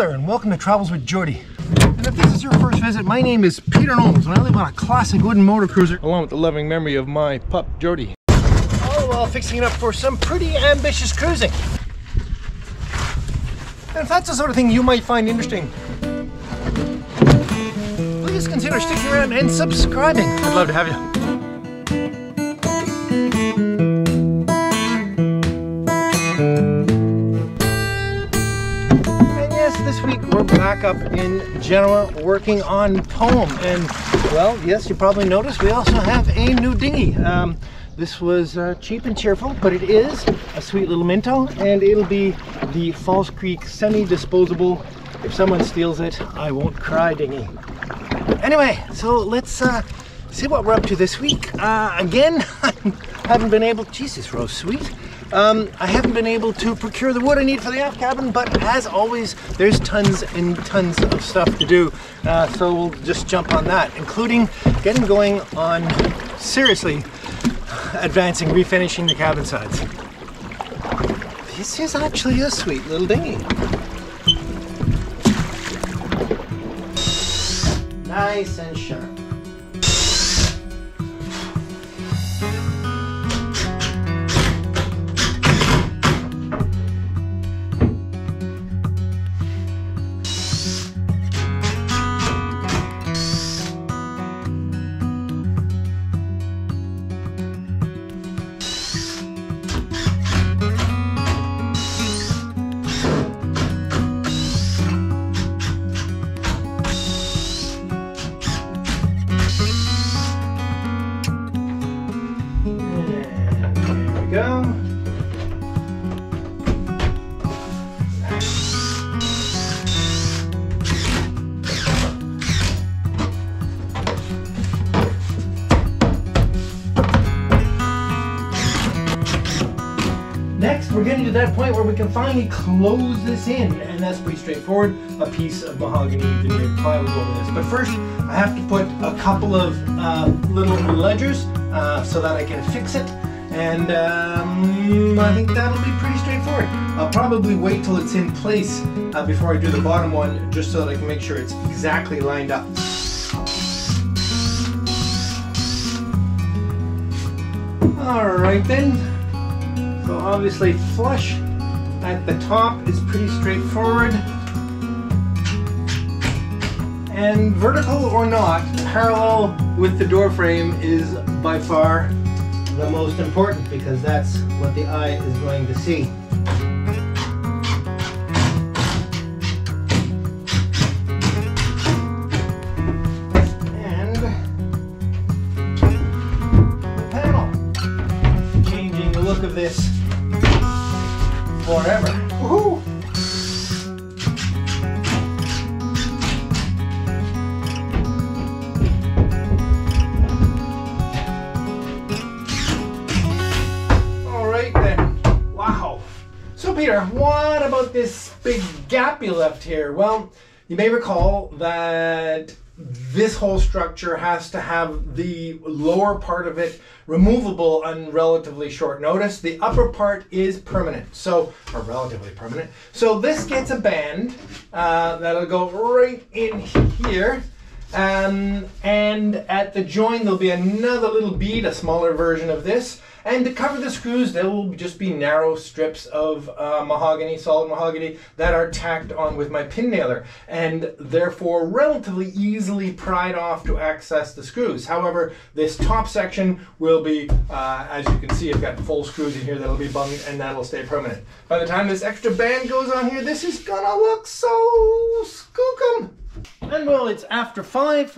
there, and welcome to Travels With Geordie. And if this is your first visit, my name is Peter Knowles, and I live on a classic wooden motor cruiser, along with the loving memory of my pup, Geordie. All while fixing it up for some pretty ambitious cruising. And if that's the sort of thing you might find interesting, please consider sticking around and subscribing. I'd love to have you. This week we're back up in Genoa working on Poem, and well, yes, you probably noticed we also have a new dinghy. This was cheap and cheerful, but it is a sweet little minto, and it'll be the False Creek semi-disposable, if someone steals it I won't cry dinghy. Anyway, so let's see what we're up to this week. Again, Jesus Rose sweet. I haven't been able to procure the wood I need for the aft cabin, but as always, there's tons and tons of stuff to do, so we'll just jump on that, including getting going on seriously advancing, refinishing the cabin sides. This is actually a sweet little dinghy. Nice and sharp. Next, we're getting to that point where we can finally close this in, and that's pretty straightforward. A piece of mahogany veneered plywood over this. But first, I have to put a couple of little ledgers so that I can fix it, and I think that'll be pretty straightforward. I'll probably wait till it's in place before I do the bottom one, just so that I can make sure it's exactly lined up. All right then. So obviously flush at the top is pretty straightforward, and vertical or not, parallel with the door frame is by far the most important, because that's what the eye is going to see. And the panel, changing the look of this forever. Woohoo! Alright then. Wow. So Peter, what about this big gap you left here? Well, you may recall that this whole structure has to have the lower part of it removable on relatively short notice. The upper part is permanent, so, or relatively permanent. So this gets a band that'll go right in here. And at the join, there'll be another little bead, a smaller version of this. And to cover the screws, there will just be narrow strips of mahogany, solid mahogany, that are tacked on with my pin nailer, and therefore relatively easily pried off to access the screws. However, this top section will be, as you can see, I've got full screws in here that'll be bunged, and that'll stay permanent. By the time this extra band goes on here, this is gonna look so skookum. And well, it's after 5,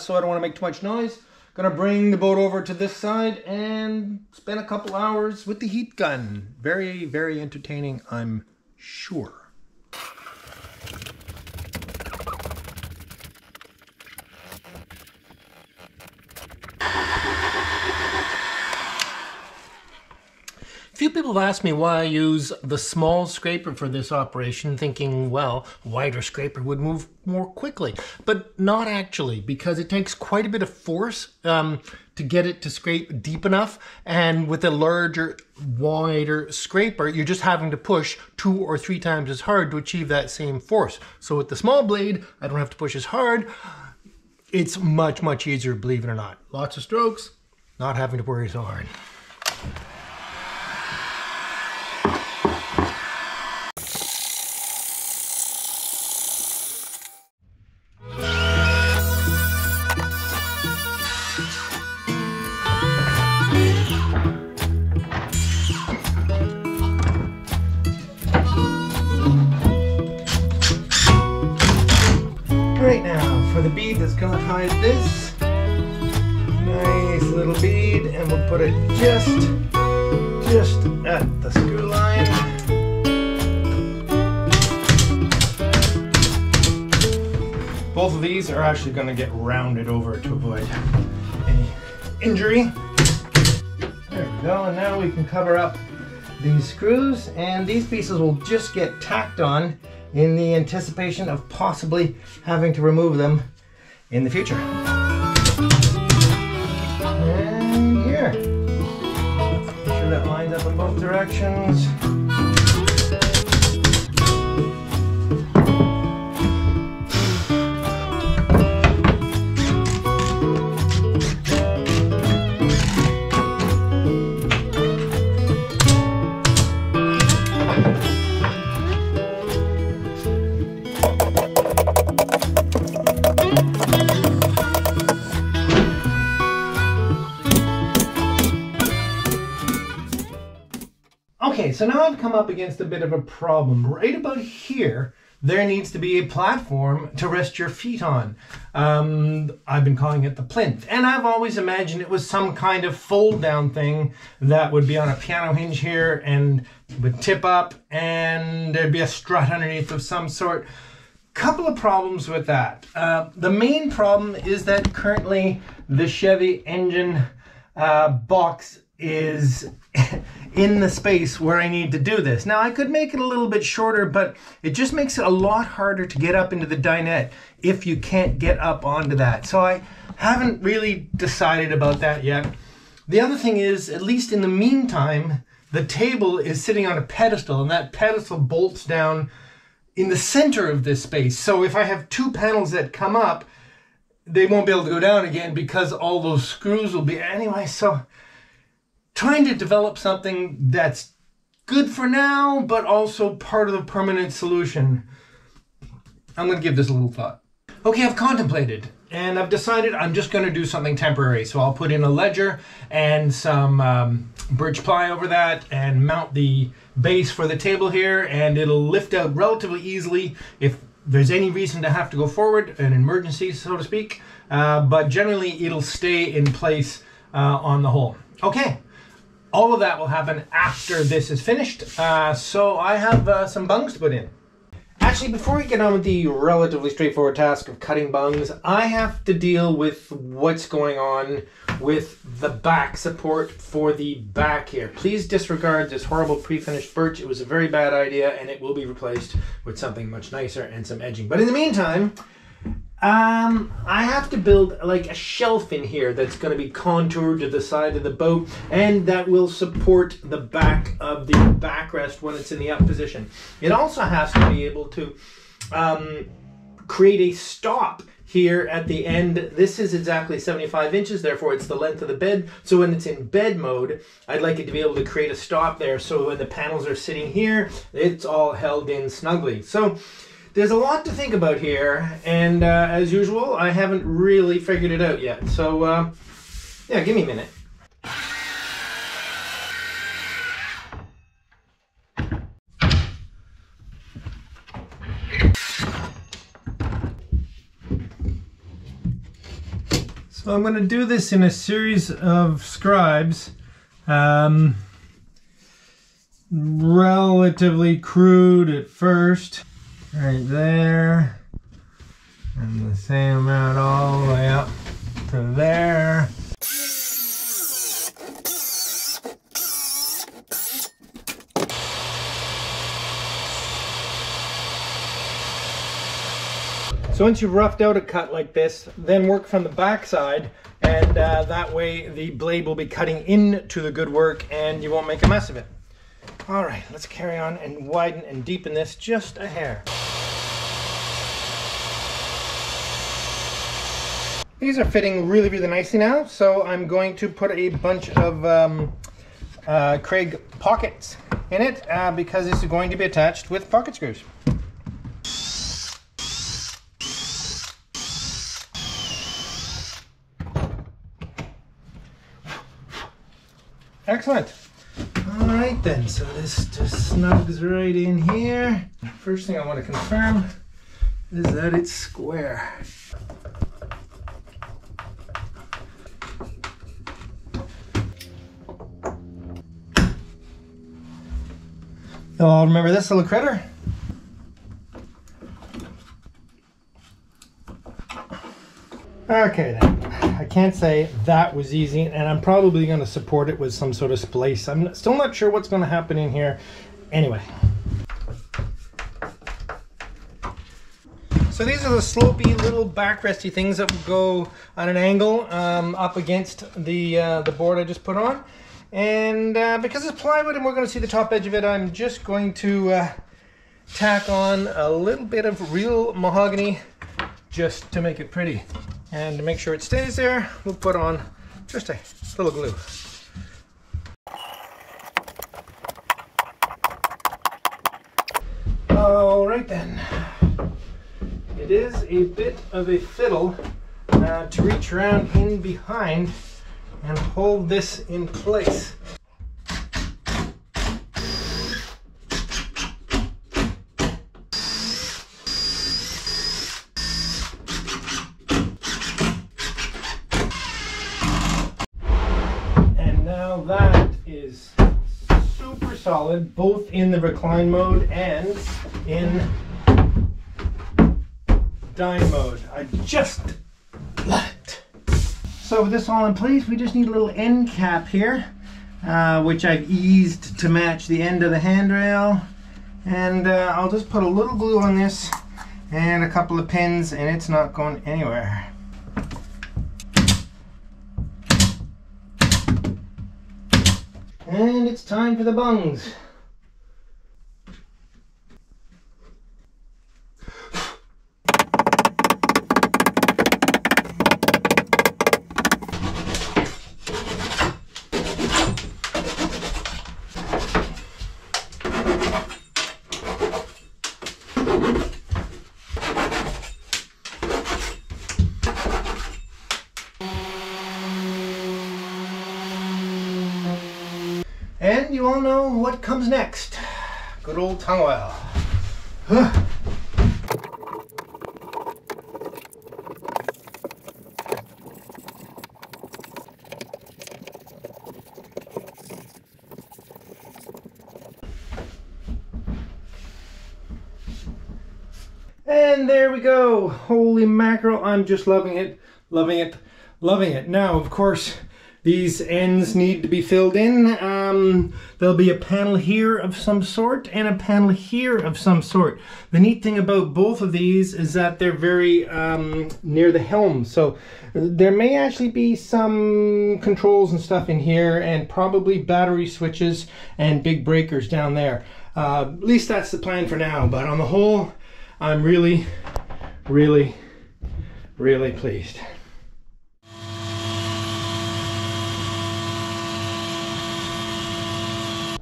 so I don't want to make too much noise. Gonna bring the boat over to this side and spend a couple hours with the heat gun. Very, very entertaining, I'm sure. people have asked me why I use the small scraper for this operation, thinking, well, a wider scraper would move more quickly. But not actually, because it takes quite a bit of force to get it to scrape deep enough. And with a larger, wider scraper, you're just having to push 2 or 3 times as hard to achieve that same force. So with the small blade, I don't have to push as hard. It's much, much easier, believe it or not. Lots of strokes, not having to worry so hard. This nice little bead, and we'll put it just at the screw line. Both of these are actually going to get rounded over to avoid any injury. There we go, and now we can cover up these screws, and these pieces will just get tacked on in the anticipation of possibly having to remove them in the future. And here. Make sure that lines up in both directions. So now I've come up against a bit of a problem. Right about here, there needs to be a platform to rest your feet on. I've been calling it the plinth, and I've always imagined it was some kind of fold-down thing that would be on a piano hinge here and would tip up, and there'd be a strut underneath of some sort. Couple of problems with that. The main problem is that currently the Chevy engine box is in the space where I need to do this. Now I could make it a little bit shorter, but it just makes it a lot harder to get up into the dinette if you can't get up onto that. So I haven't really decided about that yet. The other thing is, at least in the meantime, the table is sitting on a pedestal, and that pedestal bolts down in the center of this space. So if I have 2 panels that come up, they won't be able to go down again because all those screws will be anyway. So trying to develop something that's good for now, but also part of the permanent solution. I'm going to give this a little thought. Okay, I've contemplated, and I've decided I'm just going to do something temporary. So I'll put in a ledger and some birch ply over that and mount the base for the table here, and it'll lift out relatively easily if there's any reason to have to go forward, an emergency, so to speak. But generally, it'll stay in place on the whole. Okay. All of that will happen after this is finished, so I have some bungs to put in. Actually, before we get on with the relatively straightforward task of cutting bungs, I have to deal with what's going on with the back support for the back here. Please disregard this horrible pre-finished birch. It was a very bad idea, and it will be replaced with something much nicer and some edging. But in the meantime, I have to build like a shelf in here that's going to be contoured to the side of the boat, and that will support the back of the backrest when it's in the up position. It also has to be able to create a stop here at the end. This is exactly 75 inches, therefore it's the length of the bed. So when it's in bed mode, I'd like it to be able to create a stop there, so when the panels are sitting here, it's all held in snugly. So there's a lot to think about here, and as usual, I haven't really figured it out yet. So, yeah, give me a minute. So I'm going to do this in a series of scribes. Relatively crude at first. Right there, and the same amount all the way up to there. So once you've roughed out a cut like this, then work from the backside, and that way the blade will be cutting into the good work and you won't make a mess of it. All right, let's carry on and widen and deepen this just a hair. These are fitting really, really nicely now, so I'm going to put a bunch of Kreg pockets in it because this is going to be attached with pocket screws. Excellent. All right then, so this just snugs right in here. First thing I want to confirm is that it's square. You'll all remember this little critter. Okay then, I can't say that was easy, and I'm probably going to support it with some sort of splice. I'm still not sure what's going to happen in here anyway. So these are the slopey little backresty things that will go on an angle up against the board I just put on. And because it's plywood and we're going to see the top edge of it, I'm just going to tack on a little bit of real mahogany just to make it pretty. And to make sure it stays there, we'll put on just a little glue. All right then. It is a bit of a fiddle to reach around in behind and hold this in place. Solid, both in the recline mode and in dine mode. I just love it. So with this all in place, we just need a little end cap here, which I've eased to match the end of the handrail. And I'll just put a little glue on this and a couple of pins, and it's not going anywhere. And it's time for the bungs. And you all know what comes next. Good old tongue oil. Huh. And there we go. Holy mackerel, I'm just loving it, loving it, loving it. Now, of course, these ends need to be filled in. There'll be a panel here of some sort and a panel here of some sort. The neat thing about both of these is that they're very near the helm. So there may actually be some controls and stuff in here, and probably battery switches and big breakers down there. At least that's the plan for now. But on the whole, I'm really, really, really pleased.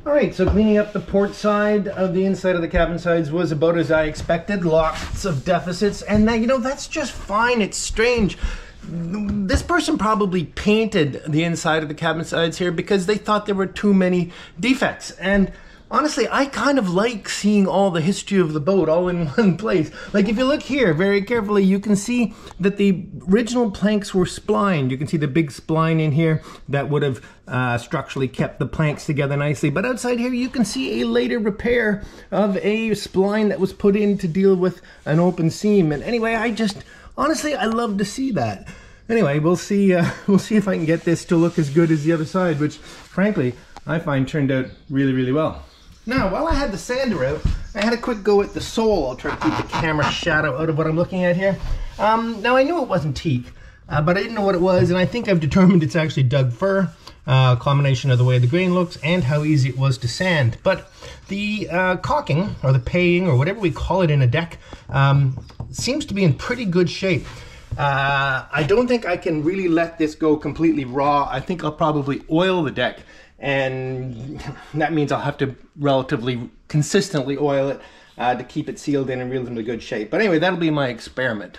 Alright, so cleaning up the port side of the inside of the cabin sides was about as I expected. Lots of deficits, and that, you know, that's just fine. It's strange. This person probably painted the inside of the cabin sides here because they thought there were too many defects. And honestly, I kind of like seeing all the history of the boat all in one place. Like if you look here very carefully, you can see that the original planks were splined. You can see the big spline in here that would have structurally kept the planks together nicely. But outside here, you can see a later repair of a spline that was put in to deal with an open seam. And anyway, I just, honestly, I love to see that. Anyway, we'll see if I can get this to look as good as the other side, which frankly, I find turned out really, really well. Now, while I had the sander out, I had a quick go at the sole. I'll try to keep the camera shadow out of what I'm looking at here. Now I knew it wasn't teak, but I didn't know what it was, and I think I've determined it's actually Doug fir. A combination of the way the grain looks and how easy it was to sand. But the caulking, or the paying, or whatever we call it in a deck, seems to be in pretty good shape. I don't think I can really let this go completely raw. I think I'll probably oil the deck, and that means I'll have to relatively consistently oil it to keep it sealed in reasonably good shape. But anyway, that'll be my experiment.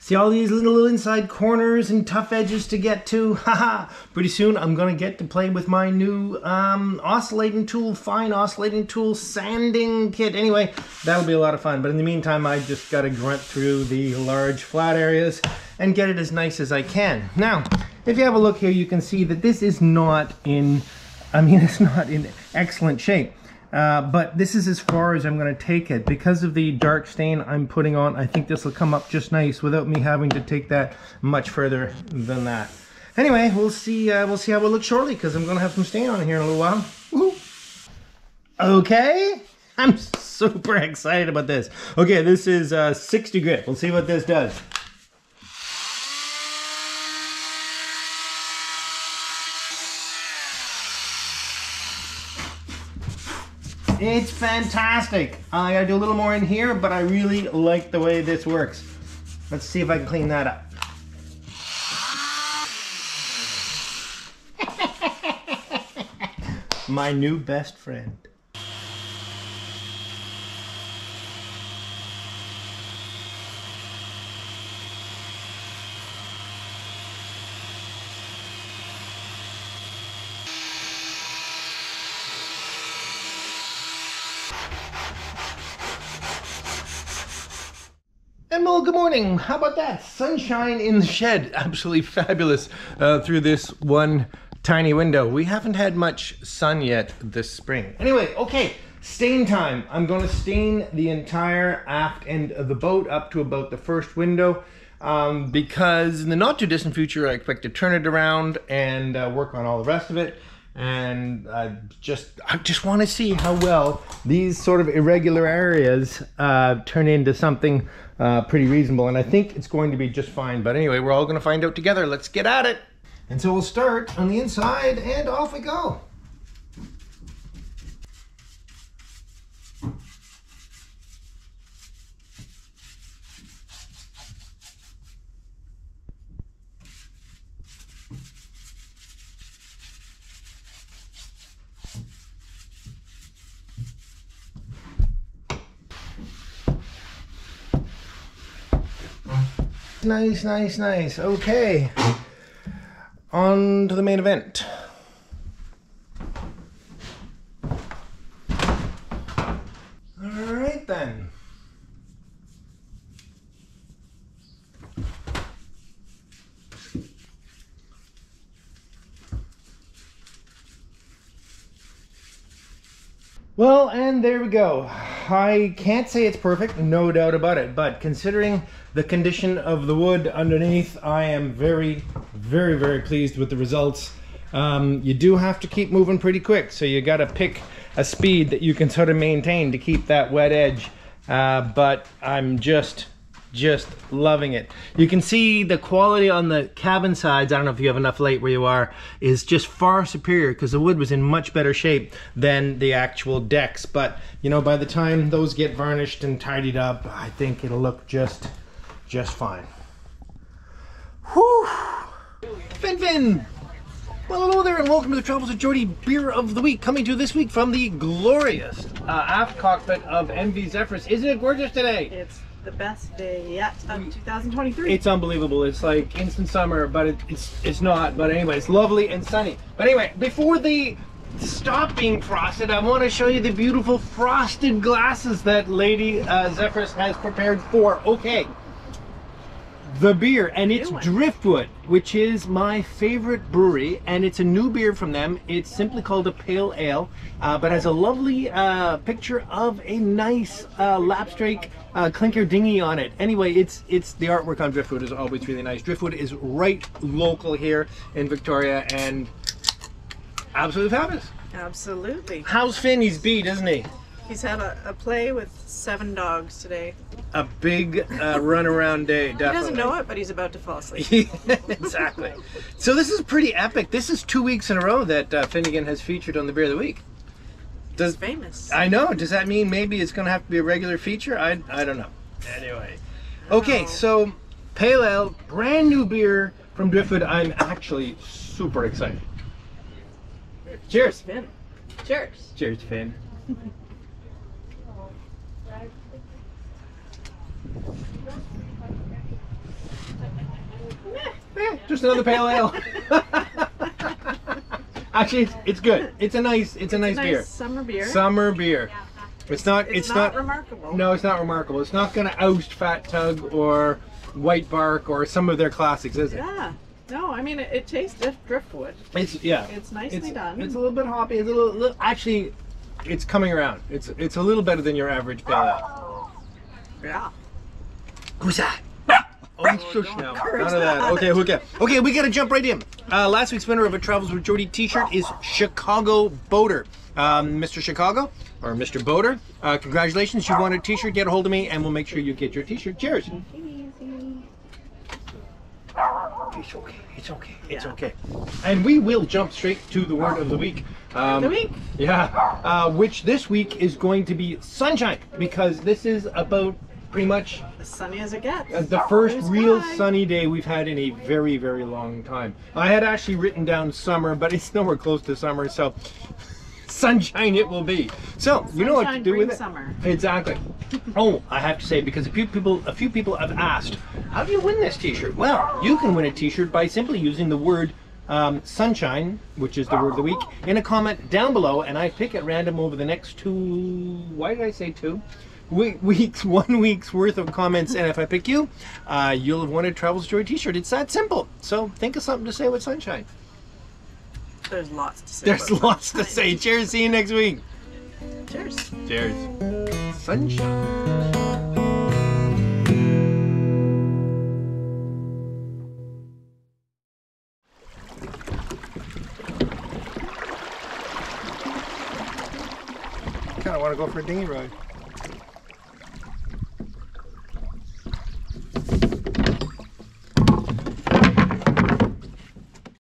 See all these little inside corners and tough edges to get to? Haha! Pretty soon I'm gonna get to play with my new fine oscillating tool sanding kit. Anyway, that'll be a lot of fun. But in the meantime, I just gotta grunt through the large flat areas and get it as nice as I can. Now, if you have a look here, you can see that this is not in, I mean, it's not in excellent shape. But this is as far as I'm going to take it. Because of the dark stain I'm putting on, I think this will come up just nice without me having to take that much further than that. Anyway, we'll see how it looks shortly, because I'm going to have some stain on it here in a little while. Woo-hoo. Okay, I'm super excited about this. Okay, this is 60 grit. We'll see what this does. It's fantastic. I gotta do a little more in here, but I really like the way this works. Let's see if I can clean that up. My new best friend. Well, good morning. How about that? Sunshine in the shed. Absolutely fabulous through this one tiny window. We haven't had much sun yet this spring. Anyway, okay, stain time. I'm going to stain the entire aft end of the boat up to about the first window because in the not too distant future, I expect to turn it around and work on all the rest of it. And I just want to see how well these sort of irregular areas turn into something pretty reasonable. And I think it's going to be just fine. But anyway, we're all going to find out together. Let's get at it. And so we'll start on the inside and off we go. Nice, nice, nice. Okay, on to the main event. All right then. Well, and there we go. I can't say it's perfect, no doubt about it, but considering the condition of the wood underneath, I am very, very, very pleased with the results. You do have to keep moving pretty quick, so you gotta pick a speed that you can sort of maintain to keep that wet edge, but I'm just loving it. You can see the quality on the cabin sides, I don't know if you have enough light where you are, is just far superior because the wood was in much better shape than the actual decks. But you know, by the time those get varnished and tidied up, I think it'll look just fine. Whew! Fin! Well, hello there, and welcome to the Travels with Geordie Beer of the Week, coming to you this week from the glorious aft cockpit of MV Zephyrus. Isn't it gorgeous today? It's the best day yet of 2023. It's unbelievable. It's like instant summer, but it's not. But anyway, it's lovely and sunny. But anyway, before they stop being frosted, I want to show you the beautiful frosted glasses that Lady Zephyrus has prepared for. Okay, the beer, and it's Driftwood, which is my favorite brewery, and it's a new beer from them. It's simply called a pale ale, but has a lovely picture of a nice lapstrake clinker dinghy on it. Anyway, it's the artwork on Driftwood is always really nice. Driftwood is right local here in Victoria, and absolutely fabulous. Absolutely. How's Finn? He's beat, isn't he? He's had a play with 7 dogs today. A big runaround day, definitely. He doesn't know it, but he's about to fall asleep. Exactly. So this is pretty epic. This is 2 weeks in a row that Finnegan has featured on the Beer of the Week. He's famous. I know. Does that mean maybe it's going to have to be a regular feature? I don't know. Anyway. Okay, so pale ale, brand new beer from Driftwood. I'm actually super excited. Cheers, Finn. Cheers. Cheers, Finn. Just another pale ale. Actually, it's good. It's a nice beer. Summer beer. Summer beer. It's not remarkable. No, it's not remarkable. It's not going to oust Fat Tug or White Bark or some of their classics, is it? Yeah. No, I mean it tastes driftwood. It's nicely done. It's a little bit hoppy. It's a little actually. It's coming around. It's a little better than your average pale ale. Yeah. Who's that? Oh, shush now. None of that. Okay, okay, we gotta jump right in. Last week's winner of a Travels With Geordie t-shirt is Chicago Boater. Mr. Chicago, or Mr. Boater, congratulations. You want a t-shirt, get a hold of me, and we'll make sure you get your t-shirt. Cheers. It's okay, it's okay, it's okay. And we will jump straight to the word of the week. Yeah, which this week is going to be sunshine, because this is about pretty much as sunny as it gets. The first real sunny day we've had in a very, very long time. I had actually written down summer, but it's nowhere close to summer, so sunshine it will be. So sunshine, you know what to do with it. Summer. Exactly. Oh, I have to say, because a few people have asked, how do you win this t-shirt? Well, you can win a t-shirt by simply using the word sunshine, which is the word of the week, in a comment down below, and I pick at random over the next 2, why did I say 2? Weeks, 1 week's worth of comments, and if I pick you, you'll have won a Travels With Geordie t-shirt. It's that simple. So think of something to say with sunshine. There's lots to say. There's lots to say. Cheers. See you next week. Cheers. Cheers. Sunshine. I kind of want to go for a dinghy ride.